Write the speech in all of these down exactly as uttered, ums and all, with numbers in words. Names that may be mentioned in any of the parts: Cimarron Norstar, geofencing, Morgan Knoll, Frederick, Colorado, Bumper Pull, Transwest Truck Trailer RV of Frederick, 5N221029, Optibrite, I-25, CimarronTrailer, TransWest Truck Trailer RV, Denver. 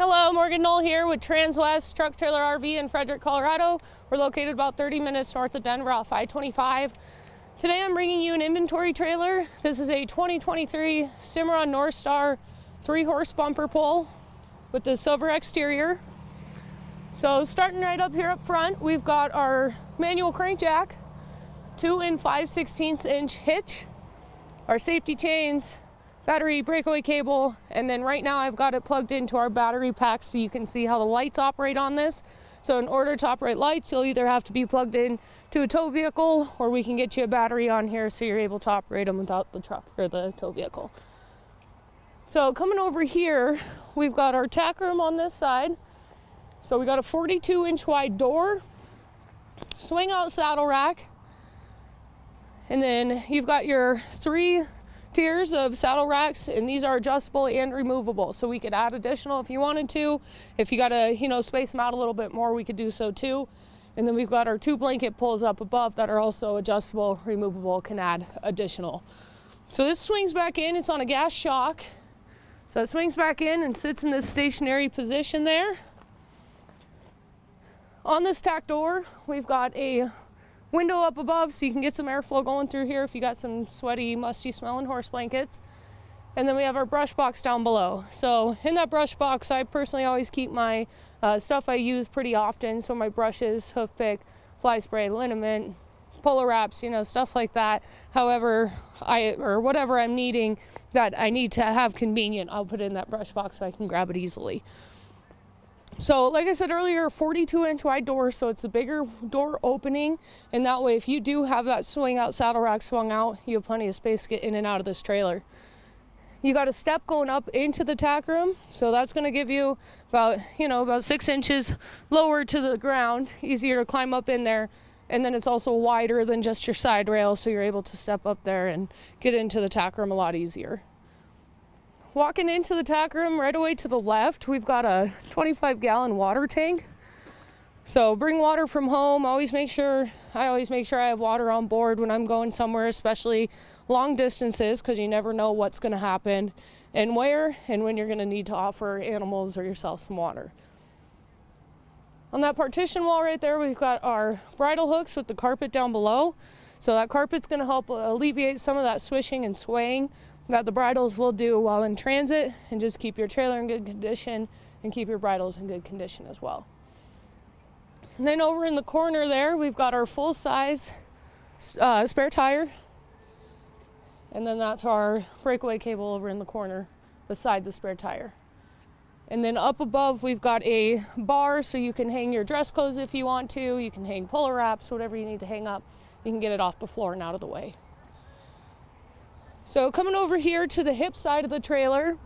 Hello, Morgan Knoll here with TransWest Truck Trailer R V in Frederick, Colorado. We're located about thirty minutes north of Denver off I twenty-five. Today I'm bringing you an inventory trailer. This is a twenty twenty-three Cimarron Norstar three horse bumper pull with the silver exterior. So starting right up here up front, we've got our manual crankjack, two and five sixteenths inch hitch, our safety chains, battery breakaway cable, and then right now I've got it plugged into our battery pack so you can see how the lights operate on this. So in order to operate lights, you'll either have to be plugged in to a tow vehicle, or we can get you a battery on here so you're able to operate them without the truck or the tow vehicle. So coming over here, we've got our tack room on this side. So we got a forty-two inch wide door, swing out saddle rack, and then you've got your three tiers of saddle racks, and these are adjustable and removable, so we could add additional if you wanted to. If you gotta, you know, space them out a little bit more, we could do so too. And then we've got our two blanket pulls up above that are also adjustable, removable, can add additional. So this swings back in, it's on a gas shock, so it swings back in and sits in this stationary position there. On this tack door, we've got a window up above so you can get some airflow going through here if you got some sweaty, musty smelling horse blankets. And then we have our brush box down below. So in that brush box, I personally always keep my uh, stuff I use pretty often. So my brushes, hoof pick, fly spray, liniment, puller wraps, you know, stuff like that. However, I or whatever I'm needing that I need to have convenient, I'll put in that brush box so I can grab it easily. So like I said earlier, forty-two inch wide door, so it's a bigger door opening, and that way if you do have that swing out saddle rack swung out, you have plenty of space to get in and out of this trailer. You got a step going up into the tack room, so that's going to give you about, you know, about six inches lower to the ground, easier to climb up in there, and then it's also wider than just your side rail, so you're able to step up there and get into the tack room a lot easier. Walking into the tack room, right away to the left, we've got a twenty-five gallon water tank. So bring water from home. Always make sure, I always make sure I have water on board when I'm going somewhere, especially long distances, because you never know what's going to happen and where and when you're going to need to offer animals or yourself some water. On that partition wall right there, we've got our bridle hooks with the carpet down below. So that carpet's going to help alleviate some of that swishing and swaying that the bridles will do while in transit, and just keep your trailer in good condition and keep your bridles in good condition as well. And then over in the corner there, we've got our full-size uh, spare tire, and then that's our breakaway cable over in the corner beside the spare tire. And then up above, we've got a bar so you can hang your dress clothes if you want to, you can hang puller wraps, whatever you need to hang up, you can get it off the floor and out of the way. So coming over here to the hip side of the trailer,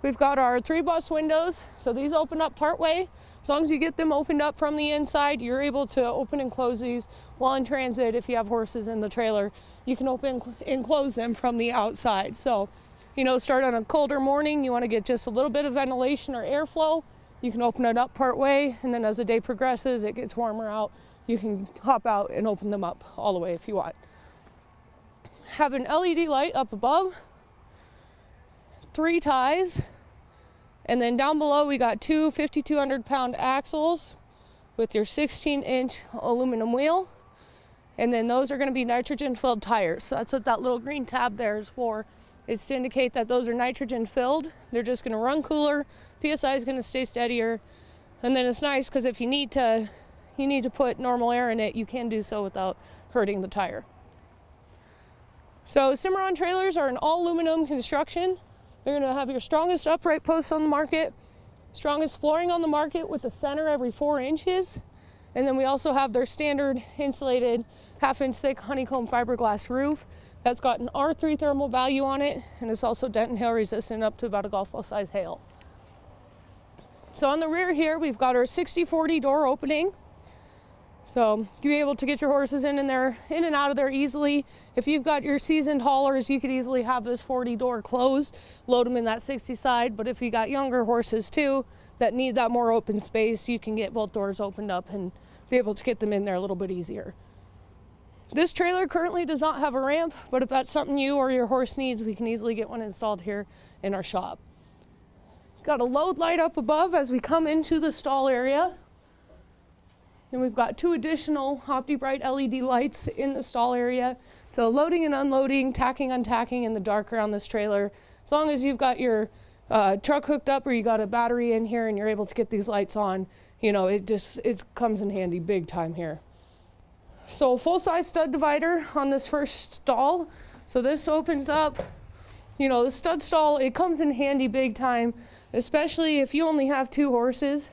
we've got our three bus windows. So these open up part way. As long as you get them opened up from the inside, you're able to open and close these while in transit. If you have horses in the trailer, you can open and close them from the outside. So, you know, start on a colder morning, you want to get just a little bit of ventilation or airflow, you can open it up part way, and then as the day progresses, it gets warmer out, you can hop out and open them up all the way if you want. Have an L E D light up above, three ties, and then down below we got two fifty-two hundred pound axles with your sixteen inch aluminum wheel, and then those are going to be nitrogen filled tires. So that's what that little green tab there is for, is to indicate that those are nitrogen filled. They're just going to run cooler, P S I is going to stay steadier, and then it's nice because if you need to you need to put normal air in it, you can do so without hurting the tire. So Cimarron trailers are an all aluminum construction. They're going to have your strongest upright posts on the market, strongest flooring on the market with a center every four inches. And then we also have their standard insulated half inch thick honeycomb fiberglass roof. That's got an R three thermal value on it, and it's also dent and hail resistant up to about a golf ball size hail. So on the rear here, we've got our sixty forty door opening. So you'll be able to get your horses in and there, in and out of there easily. If you've got your seasoned haulers, you could easily have this forty door closed, load them in that sixty side. But if you got younger horses too that need that more open space, you can get both doors opened up and be able to get them in there a little bit easier. This trailer currently does not have a ramp, but if that's something you or your horse needs, we can easily get one installed here in our shop. Got a load light up above as we come into the stall area. And we've got two additional Optibrite L E D lights in the stall area. So loading and unloading, tacking, untacking in the dark around this trailer. As long as you've got your uh, truck hooked up or you got a battery in here and you're able to get these lights on, you know, it just it comes in handy big time here. So full-size stud divider on this first stall. So this opens up, you know, the stud stall, it comes in handy big time, especially if you only have two horses,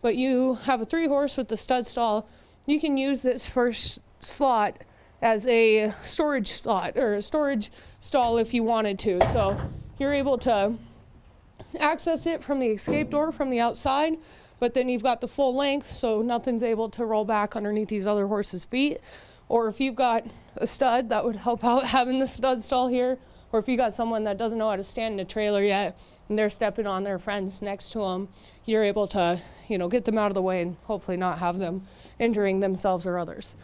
but you have a three horse with the stud stall, you can use this first slot as a storage slot or a storage stall if you wanted to. So you're able to access it from the escape door from the outside, but then you've got the full length, so nothing's able to roll back underneath these other horses' feet. Or if you've got a stud, that would help out having the stud stall here. Or if you got someone that doesn't know how to stand in a trailer yet and they're stepping on their friends next to them, you're able to, you know, get them out of the way and hopefully not have them injuring themselves or others.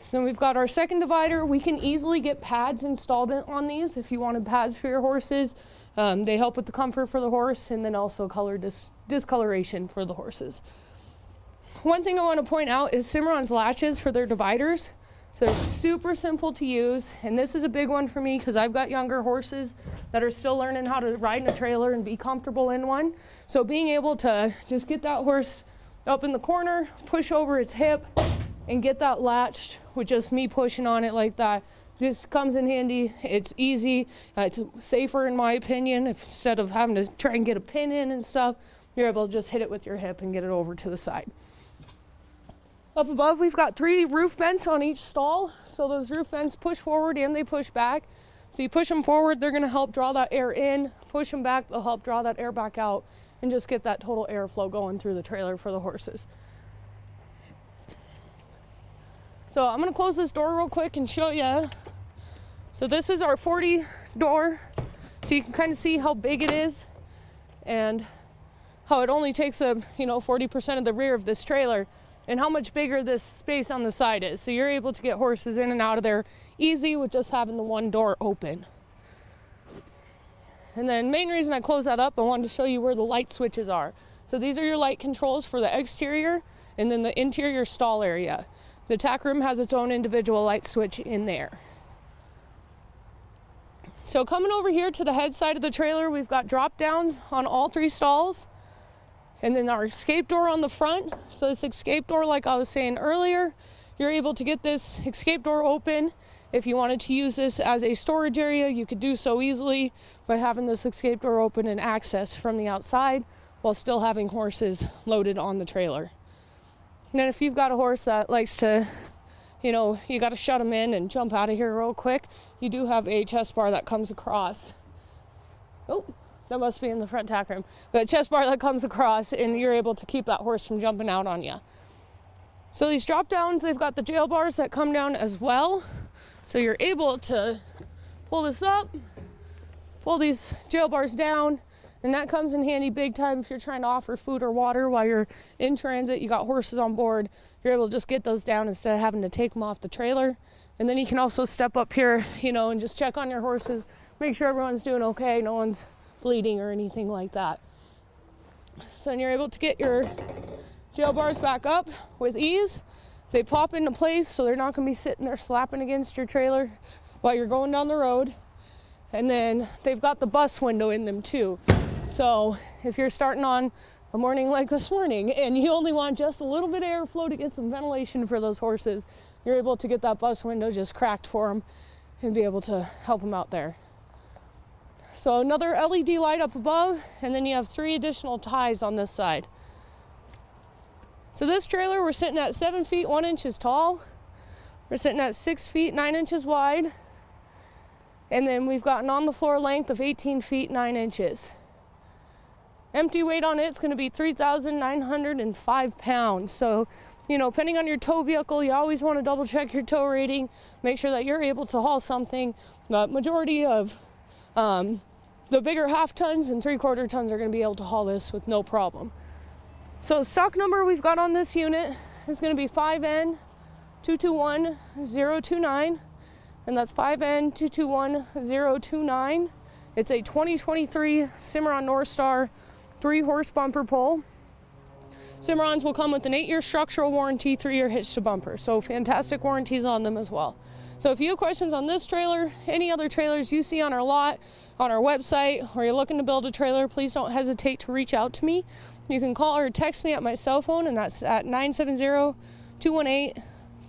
So we've got our second divider. We can easily get pads installed on these if you wanted pads for your horses. Um, they help with the comfort for the horse and then also color dis discoloration for the horses. One thing I want to point out is Cimarron's latches for their dividers. So they're super simple to use, and this is a big one for me because I've got younger horses that are still learning how to ride in a trailer and be comfortable in one. So being able to just get that horse up in the corner, push over its hip, and get that latched with just me pushing on it like that, this comes in handy. It's easy, uh, it's safer in my opinion. If instead of having to try and get a pin in and stuff, you're able to just hit it with your hip and get it over to the side. Up above, we've got three roof vents on each stall. So those roof vents push forward and they push back. So you push them forward, they're gonna help draw that air in, push them back, they'll help draw that air back out and just get that total airflow going through the trailer for the horses. So I'm gonna close this door real quick and show you. So this is our forty door. So you can kind of see how big it is and how it only takes up, you know, forty percent of the rear of this trailer and how much bigger this space on the side is. So you're able to get horses in and out of there easy with just having the one door open. And then main reason I close that up, I wanted to show you where the light switches are. So these are your light controls for the exterior and then the interior stall area. The tack room has its own individual light switch in there. So coming over here to the head side of the trailer, we've got drop downs on all three stalls. And then our escape door on the front. So this escape door, like I was saying earlier, you're able to get this escape door open. If you wanted to use this as a storage area, you could do so easily by having this escape door open and access from the outside while still having horses loaded on the trailer. And then if you've got a horse that likes to, you know, you got to shut him in and jump out of here real quick, you do have a chest bar that comes across. Oh, that must be in the front tack room. But a chest bar that comes across and you're able to keep that horse from jumping out on you. So these drop downs, they've got the jail bars that come down as well. So you're able to pull this up, pull these jail bars down, and that comes in handy big time if you're trying to offer food or water while you're in transit, you got horses on board, you're able to just get those down instead of having to take them off the trailer. And then you can also step up here, you know, and just check on your horses, make sure everyone's doing okay, no one's bleeding or anything like that. So then you're able to get your jail bars back up with ease. They pop into place so they're not gonna be sitting there slapping against your trailer while you're going down the road. And then they've got the bus window in them too. So if you're starting on a morning like this morning and you only want just a little bit of airflow to get some ventilation for those horses, you're able to get that bus window just cracked for them and be able to help them out there. So another L E D light up above, and then you have three additional ties on this side. So this trailer, we're sitting at seven feet, one inches tall. We're sitting at six feet, nine inches wide. And then we've got an on the floor length of eighteen feet, nine inches. Empty weight on it's going to be three thousand nine hundred five pounds. So, you know, depending on your tow vehicle, you always want to double check your tow rating, make sure that you're able to haul something. But majority of um, the bigger half tons and three quarter tons are going to be able to haul this with no problem. So stock number we've got on this unit is going to be five N two two one zero two nine, and that's five N two two one zero two nine. It's a twenty twenty-three Cimarron Norstar three horse bumper pole. Cimarrons will come with an eight year structural warranty, three year hitch to bumper. So fantastic warranties on them as well. So if you have questions on this trailer, any other trailers you see on our lot, on our website, or you're looking to build a trailer, please don't hesitate to reach out to me. You can call or text me at my cell phone, and that's at nine seven zero, two one eight,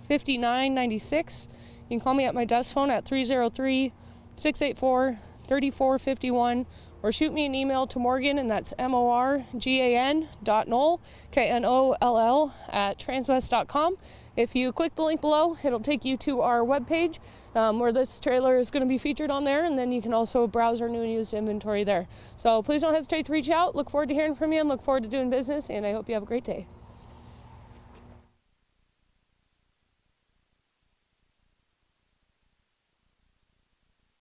five nine nine six. You can call me at my desk phone at three oh three, six eight four, three four five one, or shoot me an email to Morgan, and that's M O R G A N dot Knoll, K N O L L, at transwest dot com. If you click the link below, it'll take you to our webpage um, where this trailer is going to be featured on there, and then you can also browse our new and used inventory there. So please don't hesitate to reach out. Look forward to hearing from you, and look forward to doing business, and I hope you have a great day.